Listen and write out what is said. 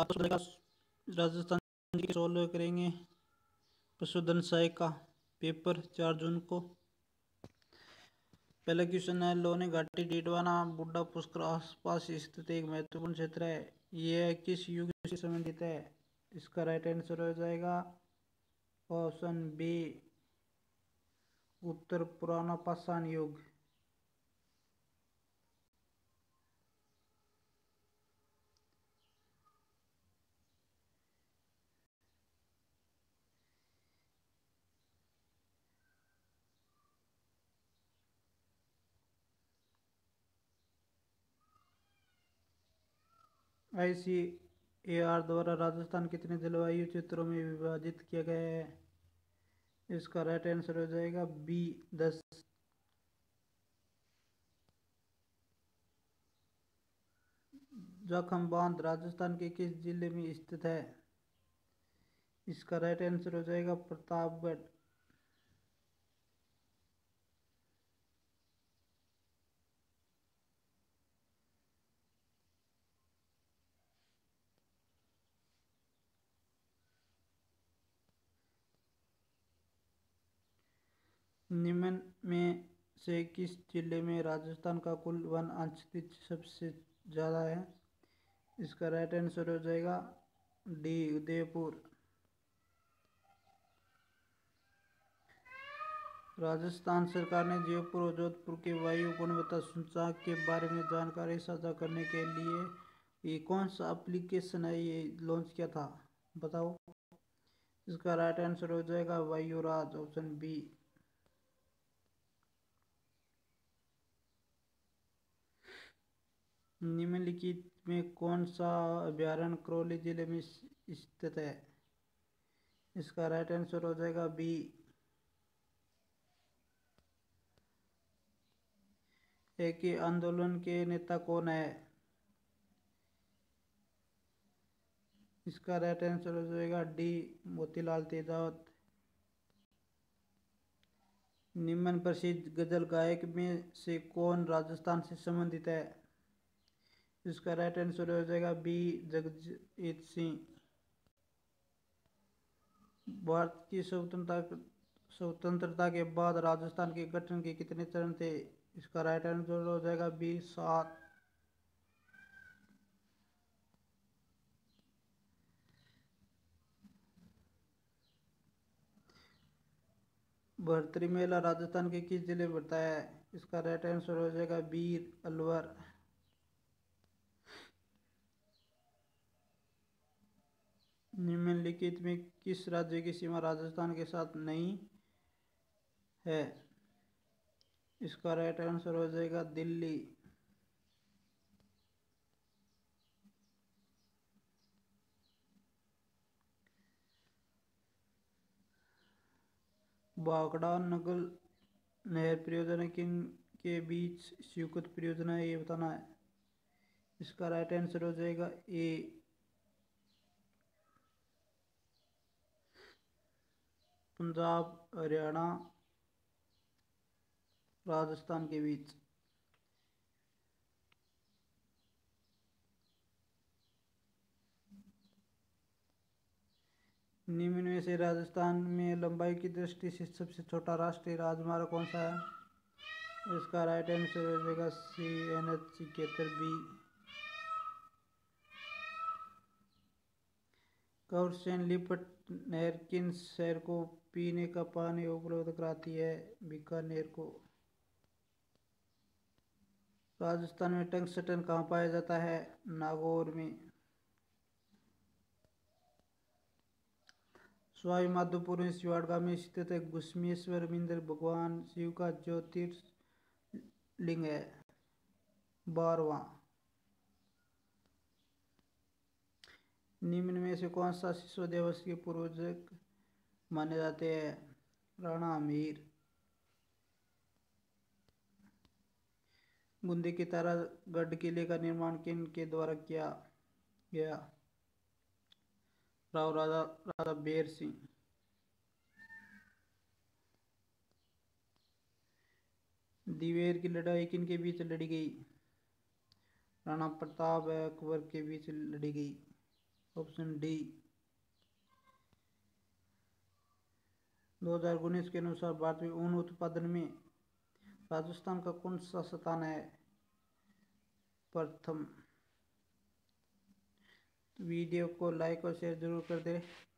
राजस्थान के सोल्व करेंगे पशुधन सहायक का पेपर 4 जून को। पहला क्वेश्चन है लोने घाटी डीडवाना बुड्ढा पुष्कर आसपास स्थित एक महत्वपूर्ण क्षेत्र है, यह किस युग से संबंधित है? इसका राइट आंसर हो जाएगा ऑप्शन बी उत्तर पुराना पाषाण युग। ICAR द्वारा राजस्थान कितने जलवायु क्षेत्रों में विभाजित किया गया है? इसका राइट आंसर हो जाएगा बी 10। जखम बांध राजस्थान के किस जिले में स्थित है? इसका राइट आंसर हो जाएगा प्रतापगढ़। निम्न में से किस जिले में राजस्थान का कुल वन आंशिक सबसे ज़्यादा है? इसका राइट आंसर हो जाएगा डी उदयपुर। राजस्थान सरकार ने जयपुर और जोधपुर के वायु गुणवत्ता सूचकांक के बारे में जानकारी साझा करने के लिए ये कौन सा एप्लीकेशन है ये लॉन्च किया था, बताओ। इसका राइट आंसर हो जाएगा वायुराज ऑप्शन बी। निम्नलिखित में कौन सा अभ्यारण्य करौली जिले में स्थित है? इसका राइट आंसर हो जाएगा बी। एकी आंदोलन के नेता कौन है? इसका राइट आंसर हो जाएगा डी मोतीलाल तेजावत। निम्न प्रसिद्ध गजल गायक में से कौन राजस्थान से संबंधित है? इसका राइट आंसर हो जाएगा बी जगजीत सिंह। भारत की स्वतंत्रता के बाद राजस्थान के गठन के कितने चरण थे? इसका राइट आंसर हो जाएगा बी 7। भरत री मेला राजस्थान के किस जिले में पड़ता है? इसका राइट आंसर हो जाएगा बी अलवर। निम्नलिखित में किस राज्य की सीमा राजस्थान के साथ नहीं है? इसका राइट आंसर हो जाएगा दिल्ली। बाकड़ा नगल नहर परियोजना किन के बीच स्वीकृत परियोजना है ये बताना है। इसका राइट आंसर हो जाएगा ए। पंजाब हरियाणा राजस्थान के बीच निम्न में से राजस्थान में लंबाई की दृष्टि से सबसे छोटा राष्ट्रीय राजमार्ग कौन सा है? इसका राइट आंसर हो जाएगा CN-74B। कौरसेन लिपट नहर किन शहर को पीने का पानी उपलब्ध कराती है? बीकानेर को। राजस्थान में टंगस्टन कहाँ पाया जाता है? नागौर में। सवाईमाधोपुर में शिवाड़गा में स्थित है घुश्मेश्वर मंदिर भगवान शिव का ज्योतिर्लिंग है। 12वां निम्न में से कौन सा शिशु दिवस के पूर्वजक माने जाते हैं? राणा अमीर। बूंदी के तारागढ़ किले का निर्माण किन के द्वारा किया गया? राव राधा बेर सिंह। दिवेर की लड़ाई किन के बीच लड़ी गई? राणा प्रताप अकबर के बीच लड़ी गई। Option D. 2019 के अनुसार भारत में ऊन उत्पादन में राजस्थान का कौन सा स्थान है? प्रथम। वीडियो को लाइक और शेयर जरूर कर दें।